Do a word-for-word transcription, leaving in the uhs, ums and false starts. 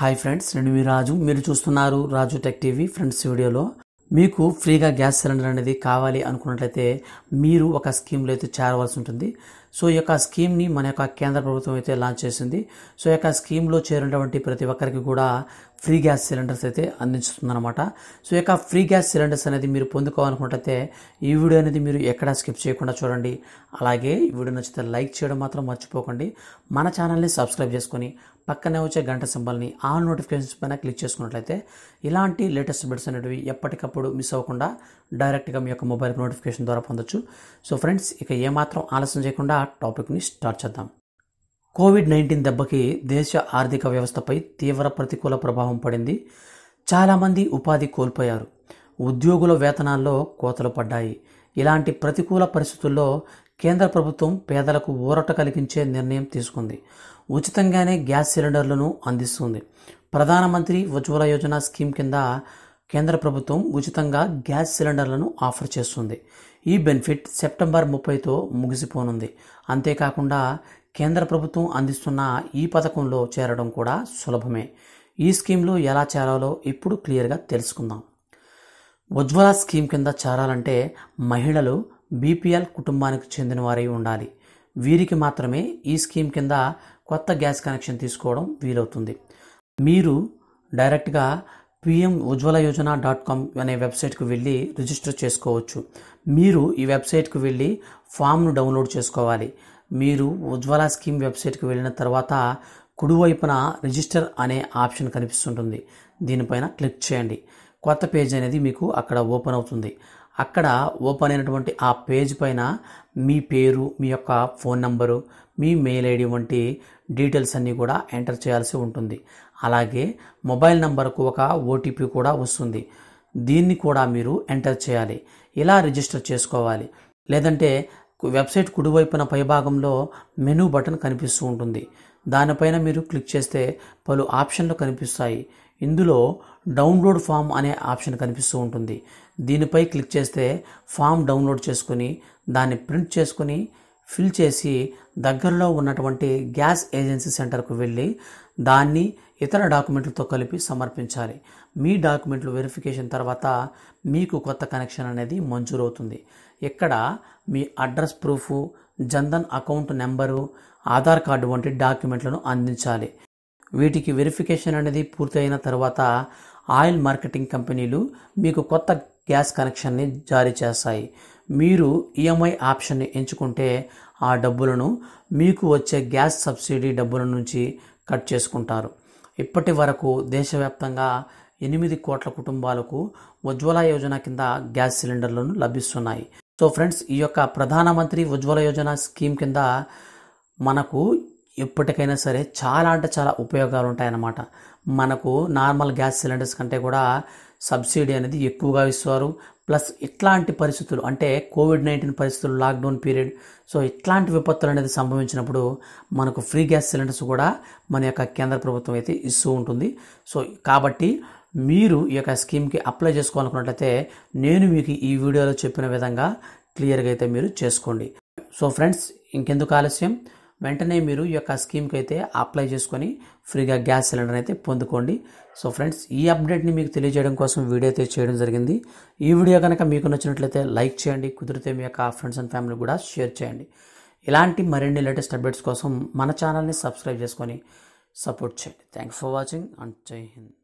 High friends नेनु मी राजू मेरू चूस्तुन्नारू राजू टेक टीवी फ्रेंड्स वीडियोलो मीकु फ्रीगा ग्यास सिलिंडर अनेदी कावाली अनुकुन्नट्लयिते मीरू ओक स्कीम लो अयिते चेरवलसि उंटुंदी। सो ई योक्क स्कीम नि मन योक्क केंद्र प्रभुत्वं अयिते लांच चेसिंदी। सो ई योक्क स्कीम लो चेरिनटुवंटि प्रति ओक्करिकी कूडा फ्री గ్యాస్ సిలిండర్స్ అయితే అందించుతుందన్నమాట। సో ఇక ఫ్రీ గ్యాస్ సిలిండర్స్ అనేది మీరు పొందుకోవాలనుకుంటే ఈ వీడియో అనేది మీరు ఎక్కడా స్కిప్ చేయకుండా చూడండి। అలాగే ఈ వీడియో నచ్చితే లైక్ చేయడం మాత్రం మర్చిపోకండి। మన ఛానల్ ని సబ్స్క్రైబ్ చేసుకొని పక్కనే వచ్చే గంట సింబల్ ని ఆల్ నోటిఫికేషన్స్ పైన క్లిక్ చేసుకున్నట్లయితే ఇలాంటి లేటెస్ట్ అప్డేట్స్ అనేవి ఎప్పటికప్పుడు మిస్ అవ్వకుండా డైరెక్ట్ గా మీ యొక్క మొబైల్ నోటిఫికేషన్ ద్వారా పొందొచ్చు। సో ఫ్రెండ్స్ ఇక ఏ మాత్రం ఆలస్యం చేయకుండా టాపిక్ ని స్టార్ట్ చేద్దాం। కోవిడ్ నైన్టీన్ దెబ్బకి దేశ ఆర్థిక వ్యవస్థపై తీవ్ర ప్రతికూల ప్రభావం పడింది। చాలామంది ఉపాధి కోల్పోయారు, ఉద్యోగుల వేతనాల్లో కోతలు పడ్డాయి। ఇలాంటి ప్రతికూల పరిస్థితుల్లో కేంద్ర ప్రభుత్వం పేదలకు ఊరట కలిగించే నిర్ణయం తీసుకుంది। ఉచితంగానే గ్యాస్ సిలిండర్లను అందిస్తుంది। ప్రధానమంత్రి ఉజ్వల యోజన స్కీమ్ కింద కేంద్ర ప్రభుత్వం ఉచితంగా గ్యాస్ సిలిండర్లను ఆఫర్ చేస్తుంది। ఈ బెనిఫిట్ సెప్టెంబర్ ముప్పైతో ముగిసిపోనుంది। అంతేకాకుండా కేంద్ర ప్రభుత్వం అందిస్తున్న ఈ పథకంలో చేరడం కూడా సులభమే। ఈ స్కీమ్లో ఎలా చేరాలో ఇప్పుడు క్లియర్గా తెలుసుకుందాం। ఉజ్వల స్కీమ్ కింద చేరాలంటే మహిళలు బీపీఎల్ కుటుంబానికి చెందిన వారై ఉండాలి। వీరికి మాత్రమే ఈ స్కీమ్ కింద కొత్త గ్యాస్ కనెక్షన్ తీసుకోవడం వీలవుతుంది। మీరు డైరెక్ట్గా PM Ujjwala Yojana dot com అనే వెబ్సైట్కు వెళ్ళి రిజిస్టర్ చేసుకోవచ్చు। మీరు ఈ వెబ్సైట్కు వెళ్ళి ఫామ్ను డౌన్లోడ్ చేసుకోవాలి। మీరు ఉజ్వల స్కీమ్ వెబ్సైట్కి వెళ్ళిన తర్వాత కుడివైపున రిజిస్టర్ అనే ఆప్షన్ కనిపిస్తుంటుంది, దీనిపైన క్లిక్ చేయండి। కొత్త పేజ్ అనేది మీకు అక్కడ ఓపెన్ అవుతుంది। అక్కడ ఓపెన్ అయినటువంటి ఆ పేజ్ పైన మీ పేరు, మీ యొక్క ఫోన్ నంబరు, మీ మెయిల్ ఐడి వంటి డీటెయిల్స్ అన్నీ కూడా ఎంటర్ చేయాల్సి ఉంటుంది। అలాగే మొబైల్ నంబర్కు ఒక ఓటీపీ కూడా వస్తుంది, దీన్ని కూడా మీరు ఎంటర్ చేయాలి। ఇలా రిజిస్టర్ చేసుకోవాలి। లేదంటే వెబ్సైట్ కుడివైపున పైభాగంలో మెనూ బటన్ కనిపిస్తూ ఉంటుంది, దానిపైన మీరు క్లిక్ చేస్తే పలు ఆప్షన్లు కనిపిస్తాయి। ఇందులో డౌన్లోడ్ ఫామ్ అనే ఆప్షన్ కనిపిస్తూ ఉంటుంది, దీనిపై క్లిక్ చేస్తే ఫామ్ డౌన్లోడ్ చేసుకుని దాన్ని ప్రింట్ చేసుకుని ఫిల్ చేసి దగ్గరలో ఉన్నటువంటి గ్యాస్ ఏజెన్సీ సెంటర్కు వెళ్ళి దాన్ని ఇతర డాక్యుమెంట్లతో కలిపి సమర్పించాలి। మీ డాక్యుమెంట్లు వెరిఫికేషన్ తర్వాత మీకు కొత్త కనెక్షన్ అనేది మంజూరవుతుంది। ఇక్కడ మీ address proof, Jan Dhan account number, Aadhaar card వంటి డాక్యుమెంట్లను అందించాలి। వీటికి వెరిఫికేషన్ అనేది పూర్తయిన తర్వాత ఆయిల్ మార్కెటింగ్ కంపెనీలు మీకు కొత్త గ్యాస్ కనెక్షన్ని జారీ చేస్తాయి। మీరు ఈఎంఐ ఆప్షన్ని ఎంచుకుంటే ఆ డబ్బులను మీకు వచ్చే గ్యాస్ సబ్సిడీ డబ్బుల నుంచి కట్ చేసుకుంటారు। ఇప్పటి వరకు దేశవ్యాప్తంగా ఎనిమిది కోట్ల కుటుంబాలకు ఉజ్వల యోజన కింద గ్యాస్ సిలిండర్లను లభిస్తున్నాయి। సో ఫ్రెండ్స్, ఈ యొక్క ప్రధానమంత్రి ఉజ్వల యోజన స్కీమ్ కింద మనకు ఎప్పటికైనా సరే చాలా అంటే చాలా ఉపయోగాలు ఉంటాయన్నమాట। మనకు నార్మల్ గ్యాస్ సిలిండర్స్ కంటే కూడా సబ్సిడీ అనేది ఎక్కువగా ఇస్తారు। ప్లస్ ఇట్లాంటి పరిస్థితులు అంటే కోవిడ్ నైన్టీన్ పరిస్థితులు, లాక్డౌన్ పీరియడ్, సో ఇట్లాంటి విపత్తులు అనేది సంభవించినప్పుడు మనకు ఫ్రీ గ్యాస్ సిలిండర్స్ కూడా మన యొక్క కేంద్ర ప్రభుత్వం అయితే ఇస్తూ ఉంటుంది। సో కాబట్టి మీరు ఈ యొక్క స్కీమ్కి అప్లై చేసుకోవాలనుకున్నట్లయితే నేను మీకు ఈ వీడియోలో చెప్పిన విధంగా క్లియర్గా అయితే మీరు చేసుకోండి। సో ఫ్రెండ్స్, ఇంకెందుకు ఆలస్యం, వెంటనే మీరు ఈ యొక్క స్కీమ్కి అయితే అప్లై చేసుకొని ఫ్రీగా గ్యాస్ సిలిండర్ అయితే పొందుకోండి। సో ఫ్రెండ్స్, ఈ అప్డేట్ని మీకు తెలియజేయడం కోసం వీడియో అయితే చేయడం జరిగింది। ఈ వీడియో కనుక మీకు నచ్చినట్లయితే లైక్ చేయండి, కుదిరితే మీ యొక్క ఫ్రెండ్స్ అండ్ ఫ్యామిలీ కూడా షేర్ చేయండి। ఇలాంటి మరిన్ని లేటెస్ట్ అప్డేట్స్ కోసం మన ఛానల్ని సబ్స్క్రైబ్ చేసుకొని సపోర్ట్ చేయండి। థ్యాంక్స్ ఫర్ వాచింగ్ అండ్ జై హింద్।